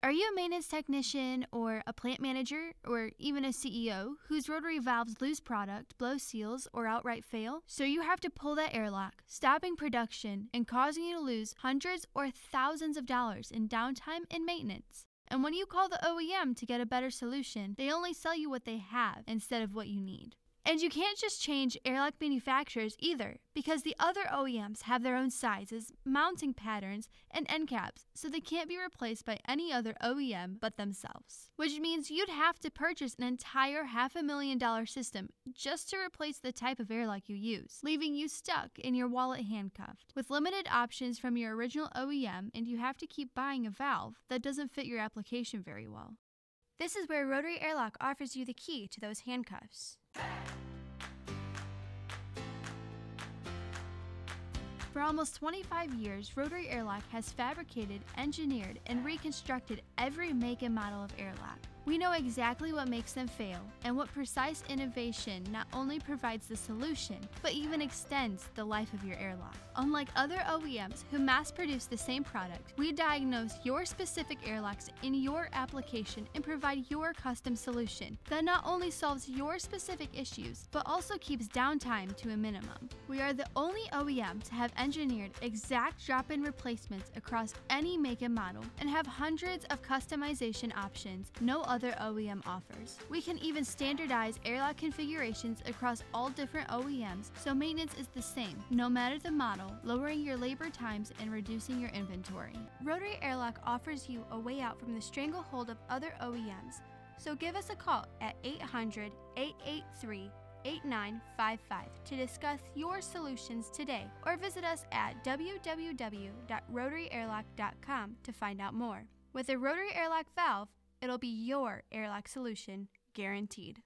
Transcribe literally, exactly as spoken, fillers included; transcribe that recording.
Are you a maintenance technician or a plant manager or even a C E O whose rotary valves lose product, blow seals, or outright fail? So you have to pull that airlock, stopping production and causing you to lose hundreds or thousands of dollars in downtime and maintenance. And when you call the O E M to get a better solution, they only sell you what they have instead of what you need. And you can't just change airlock manufacturers either, because the other O E Ms have their own sizes, mounting patterns, and end caps, so they can't be replaced by any other O E M but themselves. Which means you'd have to purchase an entire half a million dollar system just to replace the type of airlock you use, leaving you stuck in your wallet handcuffed, with limited options from your original O E M, and you have to keep buying a valve that doesn't fit your application very well. This is where Rotary Airlock offers you the key to those handcuffs. For almost twenty-five years, Rotary Airlock has fabricated, engineered, and reconstructed every make and model of airlock. We know exactly what makes them fail and what precise innovation not only provides the solution, but even extends the life of your airlock. Unlike other O E Ms who mass produce the same product, we diagnose your specific airlocks in your application and provide your custom solution that not only solves your specific issues, but also keeps downtime to a minimum. We are the only O E M to have engineered exact drop-in replacements across any make and model and have hundreds of customization options no other O E M offers. We can even standardize airlock configurations across all different O E Ms, so maintenance is the same, no matter the model, lowering your labor times and reducing your inventory. Rotary Airlock offers you a way out from the stranglehold of other O E Ms, so give us a call at eight hundred, eight eight three, eight nine five five to discuss your solutions today, or visit us at w w w dot rotary airlock dot com to find out more. With a Rotary Airlock valve, it'll be your airlock solution, guaranteed.